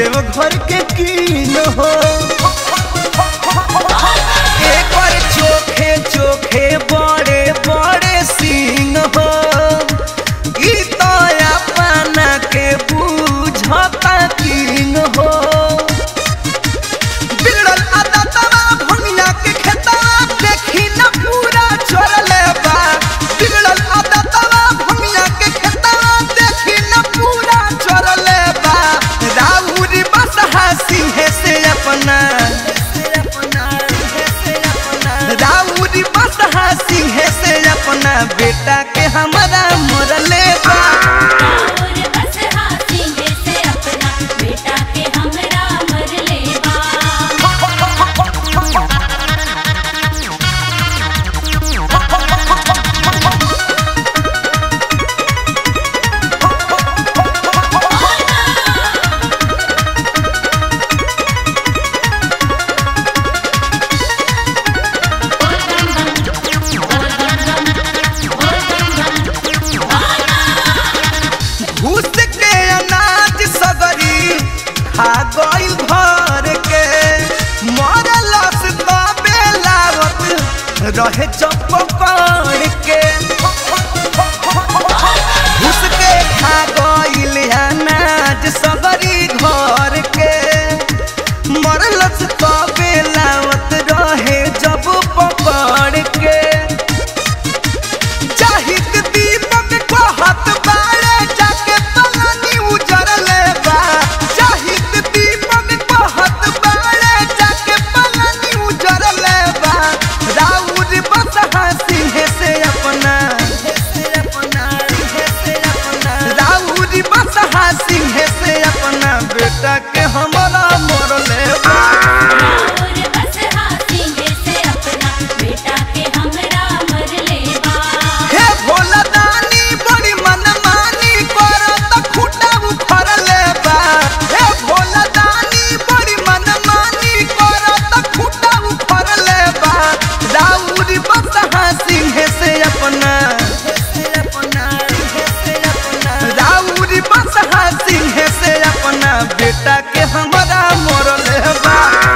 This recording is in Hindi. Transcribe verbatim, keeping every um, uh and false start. देव घर के कीनो हो एक बार चोखे चोखे बड़े बड़े सिंह हो इतया पाना के बुझता किंग हो बिगड़ल आदतवा भमिया के खेता देखी न पूरा चोरले बा बिगड़ल आदतवा भमिया के खेता देखी न पूरा चोरले बा राउरी बस हसी है से अपना बेटा के हमारा मरले बा और बस हाथी है से अपना बेटा के हमरा मरले बा रहे चप्पो पाड़ के उसके खा गईल अनाज सबरी घर के मरलस तबे लावत रहे जब पकड़ के चाहित दीमक कहत बाड़े जाके तलानी उजरले बा चाहित दीमक कहत बाड़े जाके तलानी उजरले बा राउ है से अपना राउरी बस हसी है से अपना बेटा के हमारा मरले बा और बस हसी है से अपना बेटा के हमरा मरले बा हे भोला दानी बड़ी मनमानी करत खूटा उफरले बा हे भोला दानी बड़ी मनमानी करत खूटा उफरले बा राउरी बस है से अपना राउरी बस हसी है से अपना बेटा के हमारा मरले बा।